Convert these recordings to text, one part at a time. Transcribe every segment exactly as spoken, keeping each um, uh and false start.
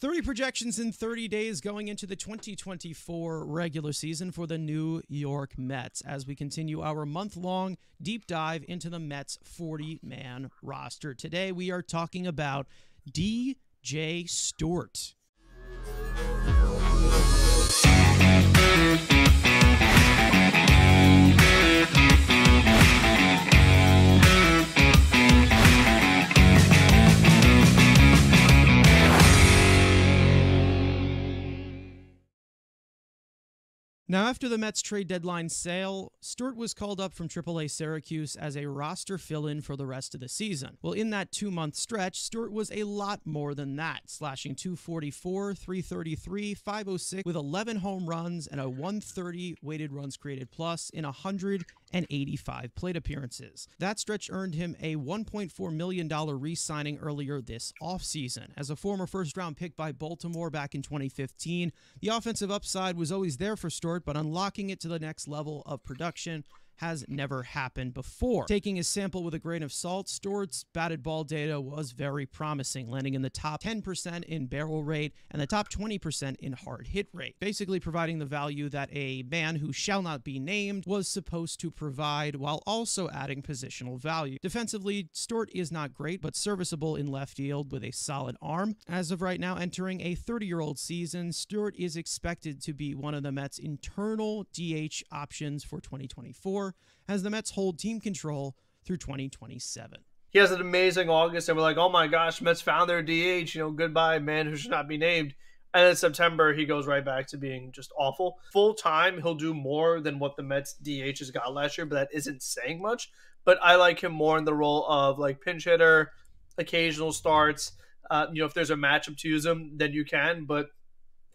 thirty projections in thirty days going into the twenty twenty-four regular season for the New York Mets as we continue our month-long deep dive into the Mets' forty-man roster. Today, we are talking about D J Stewart. Now, after the Mets trade deadline sale, Stewart was called up from triple A Syracuse as a roster fill-in for the rest of the season. Well, in that two-month stretch, Stewart was a lot more than that, slashing two forty-four, three thirty-three, five oh six with eleven home runs and a one thirty weighted runs created plus in one hundred eighty-five plate appearances. That stretch earned him a one point four million dollars re-signing earlier this offseason. As a former first-round pick by Baltimore back in twenty fifteen, the offensive upside was always there for Stewart, but unlocking it to the next level of production has never happened before. Taking his sample with a grain of salt, Stewart's batted ball data was very promising, landing in the top ten percent in barrel rate and the top twenty percent in hard hit rate, basically providing the value that a man who shall not be named was supposed to provide while also adding positional value. Defensively, Stewart is not great, but serviceable in left field with a solid arm. As of right now, entering a thirty-year-old season, Stewart is expected to be one of the Mets' internal D H options for twenty twenty-four, as the Mets hold team control through twenty twenty-seven. He has an amazing August, and we're like, oh my gosh, Mets found their D H, you know, goodbye, man who should not be named. And in September, he goes right back to being just awful. Full time, he'll do more than what the Mets D H has got last year, but that isn't saying much. But I like him more in the role of like pinch hitter, occasional starts. Uh, you know, if there's a matchup to use him, then you can, but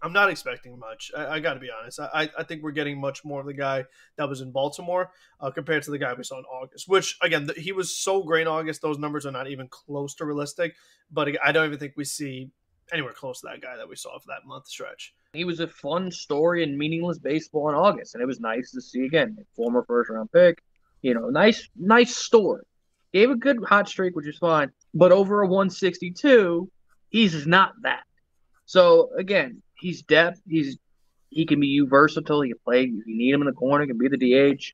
I'm not expecting much. I, I got to be honest. I, I think we're getting much more of the guy that was in Baltimore uh, compared to the guy we saw in August, which, again, he was so great in August. Those numbers are not even close to realistic, but I don't even think we see anywhere close to that guy that we saw for that month stretch. He was a fun story in meaningless baseball in August, and it was nice to see, again, former first-round pick. You know, nice, nice story. Gave a good hot streak, which is fine, but over a one sixty-two, he's not that. So, again, he's depth. He's he can be versatile. He can play. If you need him in the corner, he can be the D H.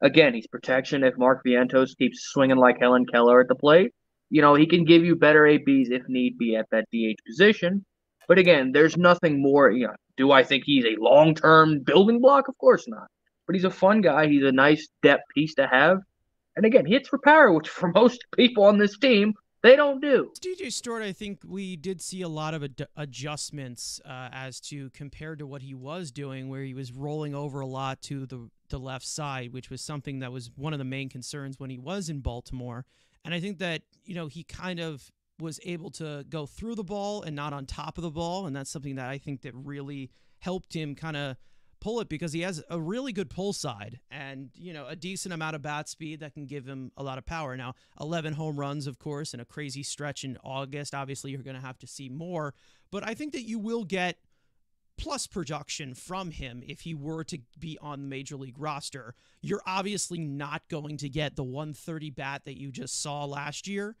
Again, he's protection. If Mark Vientos keeps swinging like Helen Keller at the plate, you know, he can give you better A Bs if need be at that D H position. But again, there's nothing more. You know, do I think he's a long-term building block? Of course not. But he's a fun guy. He's a nice depth piece to have. And again, hits for power, which for most people on this team, they don't do. D J Stewart, I think we did see a lot of ad adjustments uh, as to compared to what he was doing, where he was rolling over a lot to the, the left side, which was something that was one of the main concerns when he was in Baltimore. And I think that, you know, he kind of was able to go through the ball and not on top of the ball. And that's something that I think that really helped him kind of pull it, because he has a really good pull side and, you know, a decent amount of bat speed that can give him a lot of power. Now, eleven home runs, of course, and a crazy stretch in August. Obviously, you're going to have to see more, but I think that you will get plus production from him if he were to be on the major league roster. You're obviously not going to get the one thirty bat that you just saw last year,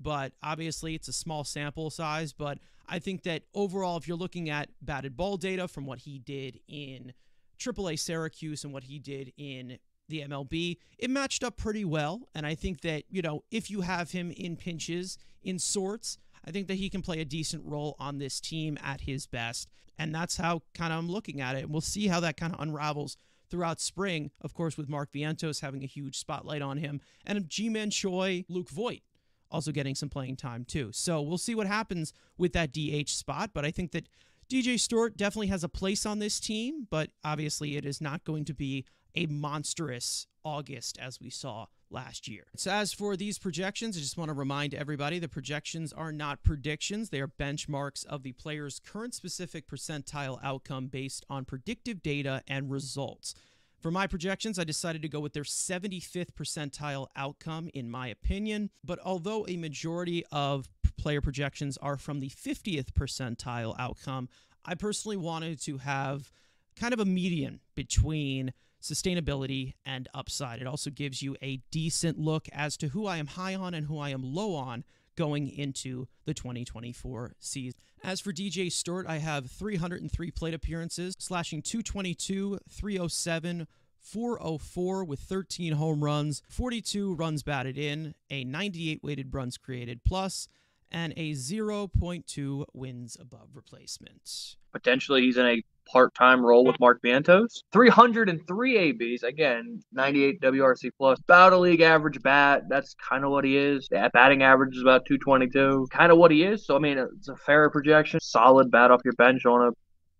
but obviously it's a small sample size. But I think that overall, if you're looking at batted ball data from what he did in triple A Syracuse and what he did in the M L B, it matched up pretty well. And I think that, you know, if you have him in pinches, in sorts, I think that he can play a decent role on this team at his best. And that's how kind of I'm looking at it. And we'll see how that kind of unravels throughout spring, of course, with Mark Vientos having a huge spotlight on him, and G-Man Choi, Luke Voigt also getting some playing time too. So we'll see what happens with that D H spot. But I think that D J Stewart definitely has a place on this team, but obviously it is not going to be a monstrous August as we saw last year. So as for these projections, I just want to remind everybody the projections are not predictions. They are benchmarks of the player's current specific percentile outcome based on predictive data and results. For my projections, I decided to go with their seventy-fifth percentile outcome, in my opinion. But although a majority of player projections are from the fiftieth percentile outcome, I personally wanted to have kind of a median between sustainability and upside. It also gives you a decent look as to who I am high on and who I am low on going into the twenty twenty-four season. As for D J Stewart, I have three hundred three plate appearances, slashing two twenty-two, three oh seven, four oh four with thirteen home runs, forty-two runs batted in, a ninety-eight weighted runs created plus, and a zero point two wins above replacement. Potentially he's in a part-time role with Mark Vientos. three hundred three A Bs, again, ninety-eight W R C plus. About a league average bat. That's kind of what he is. That batting average is about two twenty-two. Kind of what he is. So, I mean, it's a fair projection. Solid bat off your bench on a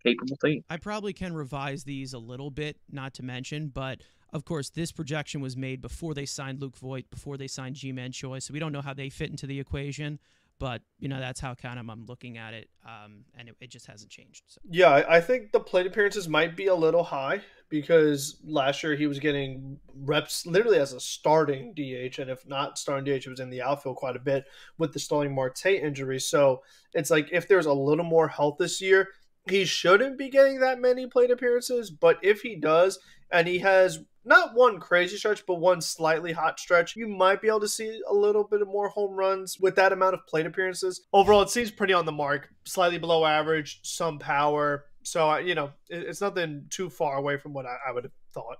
capable team. I probably can revise these a little bit, not to mention, but of course, this projection was made before they signed Luke Voigt, before they signed G-Man Choi, so we don't know how they fit into the equation. But, you know, that's how kind of I'm looking at it, um, and it, it just hasn't changed. So. Yeah, I think the plate appearances might be a little high because last year he was getting reps literally as a starting D H, and if not starting D H, he was in the outfield quite a bit with the Sterling Marte injury. So it's like if there's a little more health this year, he shouldn't be getting that many plate appearances, but if he does and he has not one crazy stretch, but one slightly hot stretch, you might be able to see a little bit of more home runs with that amount of plate appearances. Overall, it seems pretty on the mark, slightly below average, some power. So, you know, it's nothing too far away from what I would have thought.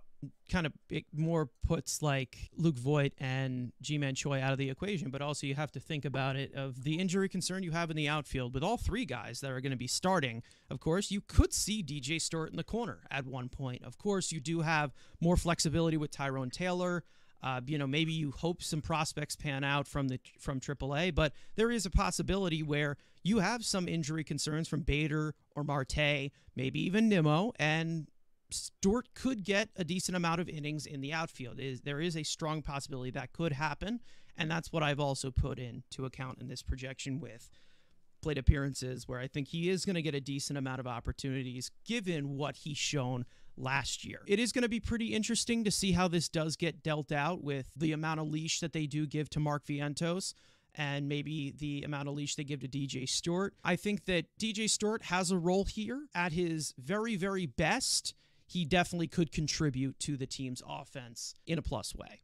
Kind of it more puts like Luke Voigt and G-Man Choi out of the equation, but also you have to think about it of the injury concern you have in the outfield with all three guys that are going to be starting. Of course, you could see D J Stewart in the corner at one point. Of course, you do have more flexibility with Tyrone Taylor. Uh, you know, maybe you hope some prospects pan out from the from triple A, but there is a possibility where you have some injury concerns from Bader or Marte, maybe even Nimmo, and Stewart could get a decent amount of innings in the outfield. Is there is a strong possibility that could happen, and that's what I've also put into account in this projection with plate appearances, where I think he is going to get a decent amount of opportunities given what he's shown last year. It is going to be pretty interesting to see how this does get dealt out with the amount of leash that they do give to Mark Vientos, and maybe the amount of leash they give to D J Stewart. I think that D J Stewart has a role here. At his very, very best, he definitely could contribute to the team's offense in a plus way.